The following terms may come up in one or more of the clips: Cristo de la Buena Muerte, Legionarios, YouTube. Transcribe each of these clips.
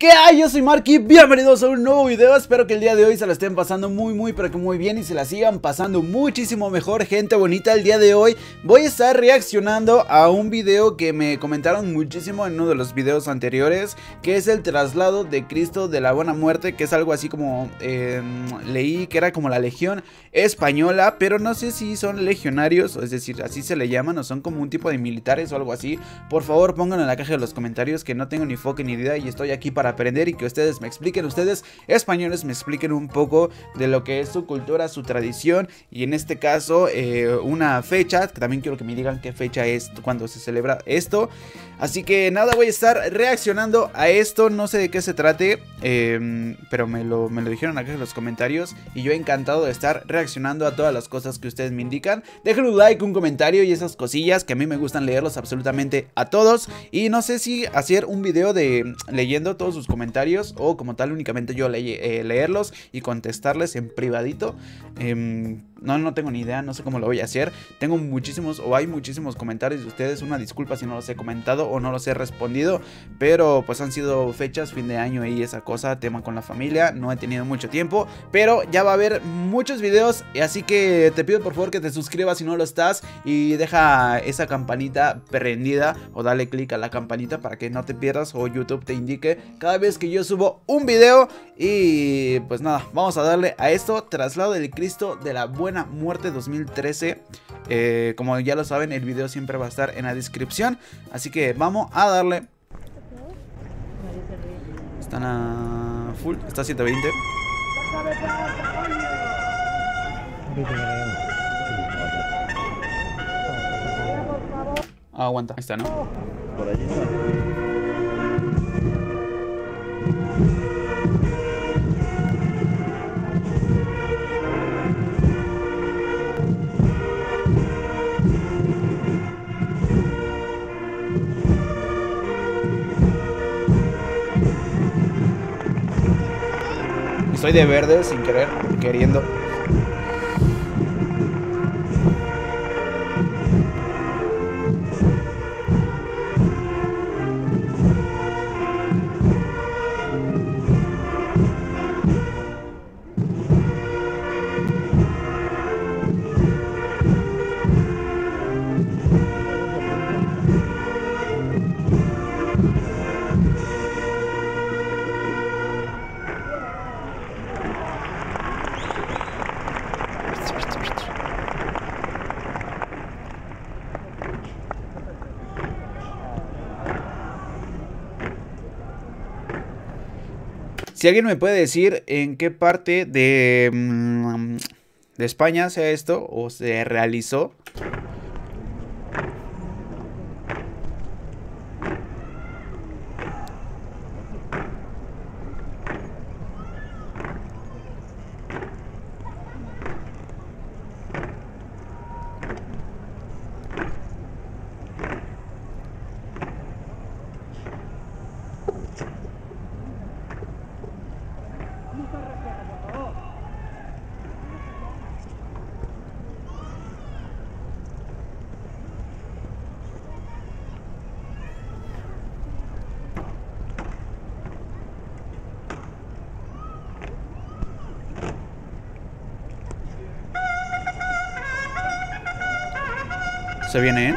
¿Qué hay? Yo soy Mark y bienvenidos a un nuevo video. Espero que el día de hoy se la estén pasando muy pero que muy bien y se la sigan pasando muchísimo mejor, gente bonita. El día de hoy voy a estar reaccionando a un video que me comentaron muchísimo en uno de los videos anteriores, que es el traslado de Cristo de la Buena Muerte, que es algo así como leí que era como la Legión Española, pero no sé si son legionarios, es decir, así se le llaman, o son como un tipo de militares o algo así. Por favor, pongan en la caja de los comentarios, que no tengo ni foco ni idea y estoy aquí para aprender y que ustedes me expliquen, ustedes españoles me expliquen un poco de lo que es su cultura, su tradición y en este caso una fecha, que también quiero que me digan qué fecha es cuando se celebra esto. Así que nada, voy a estar reaccionando a esto, no sé de qué se trate, pero me lo dijeron acá en los comentarios y yo encantado de estar reaccionando a todas las cosas que ustedes me indican. Dejen un like, un comentario y esas cosillas que a mí me gustan leerlos absolutamente a todos, y no sé si hacer un video de leyendo todos sus comentarios o como tal únicamente yo leerlos y contestarles en privadito. No tengo ni idea, no sé cómo lo voy a hacer. Tengo muchísimos, o hay muchísimos comentarios de ustedes, una disculpa si no los he comentado o no los he respondido, pero pues han sido fechas, fin de año y esa cosa, tema con la familia, no he tenido mucho tiempo, pero ya va a haber muchos videos, así que te pido por favor que te suscribas si no lo estás y deja esa campanita prendida o dale click a la campanita para que no te pierdas o YouTube te indique cada vez que yo subo un video. Y pues nada, vamos a darle a esto, traslado del Cristo de la Buena Muerte 2013. Como ya lo saben, el video siempre va a estar en la descripción, así que vamos a darle. Están a full, está a 720. Ah, aguanta, ahí está, ¿no? Por allí está. Estoy de verde sin querer, queriendo. Si alguien me puede decir en qué parte de España sea esto o se realizó. Se viene, ¿eh?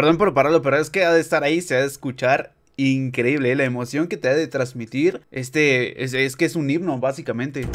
Perdón por pararlo, pero es que ha de estar ahí, se ha de escuchar increíble, la emoción que te ha de transmitir. Es que es un himno, básicamente.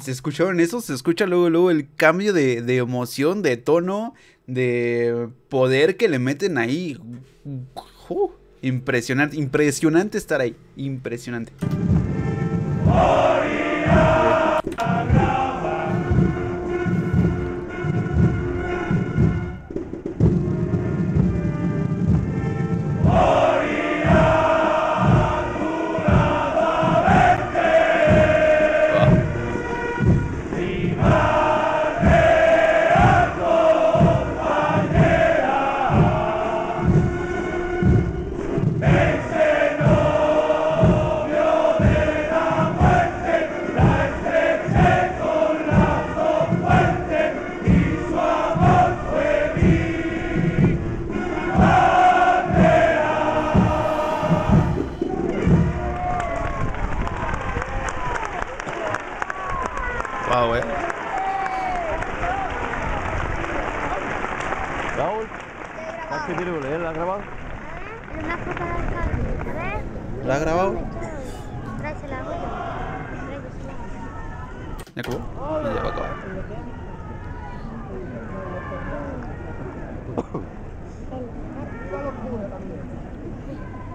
¿Se escucharon eso? Se escucha luego, luego el cambio de emoción, de tono, de poder que le meten ahí. Impresionante, impresionante estar ahí, impresionante.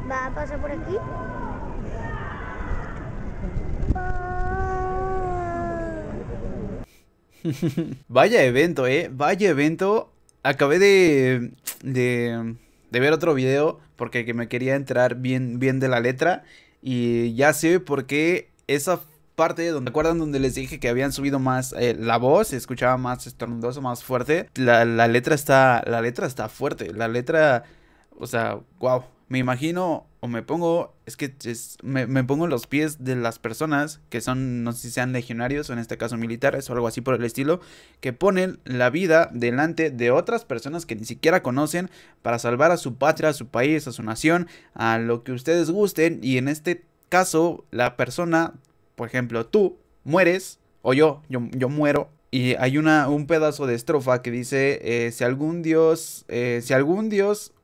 Va a pasar por aquí. Vaya evento, vaya evento. Acabé de ver otro video porque me quería enterar bien de la letra. Y ya sé por qué esa parte donde, ¿se acuerdan donde les dije que habían subido más la voz? Se escuchaba más estornudoso, más fuerte. La letra está fuerte. La letra, o sea, wow. Me imagino, o me pongo, me pongo en los pies de las personas que son, no sé si sean legionarios o en este caso militares o algo así por el estilo, que ponen la vida delante de otras personas que ni siquiera conocen para salvar a su patria, a su país, a su nación, a lo que ustedes gusten. Y en este caso, la persona, por ejemplo, tú mueres o yo muero. Y hay un pedazo de estrofa que dice, si algún dios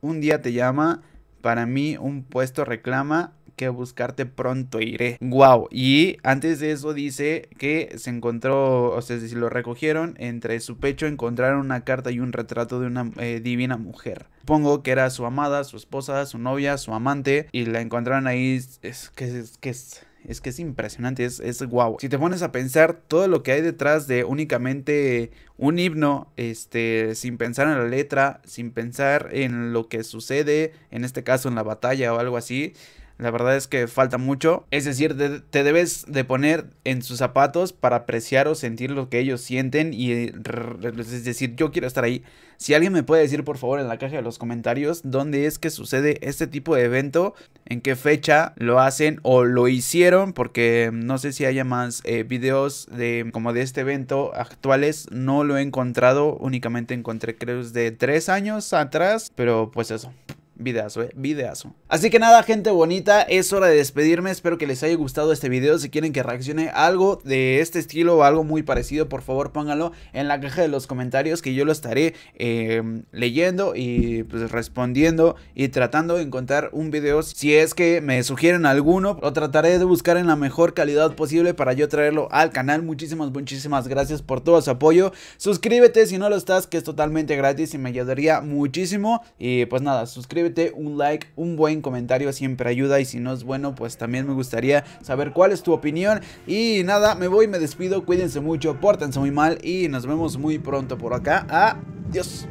un día te llama, para mí un puesto reclama, que buscarte pronto iré. Wow. Y antes de eso dice que se encontró, o sea, si lo recogieron, entre su pecho encontraron una carta y un retrato de una divina mujer. Supongo que era su amada, su esposa, su novia, su amante, y la encontraron ahí. Es que es impresionante, es guau. Si te pones a pensar todo lo que hay detrás de únicamente un himno, sin pensar en la letra, sin pensar en lo que sucede, en este caso en la batalla o algo así, la verdad es que falta mucho. Es decir, te debes de poner en sus zapatos para apreciar o sentir lo que ellos sienten. Y es decir, yo quiero estar ahí. Si alguien me puede decir por favor en la caja de los comentarios dónde es que sucede este tipo de evento, en qué fecha lo hacen o lo hicieron, porque no sé si haya más videos de este evento actuales. No lo he encontrado, únicamente encontré creo de 3 años atrás, pero pues eso. Videazo, videazo. Así que nada, gente bonita, es hora de despedirme. Espero que les haya gustado este video. Si quieren que reaccione a algo de este estilo o algo muy parecido, por favor pónganlo en la caja de los comentarios, que yo lo estaré leyendo y pues respondiendo y tratando de encontrar un video. Si es que me sugieren alguno, lo trataré de buscar en la mejor calidad posible para yo traerlo al canal. Muchísimas gracias por todo su apoyo. Suscríbete si no lo estás, que es totalmente gratis y me ayudaría muchísimo. Y pues nada, suscríbete, un like, un buen comentario siempre ayuda, y si no es bueno, pues también me gustaría saber cuál es tu opinión. Y nada, me voy, me despido, cuídense mucho, pórtense muy mal y nos vemos muy pronto por acá. Adiós.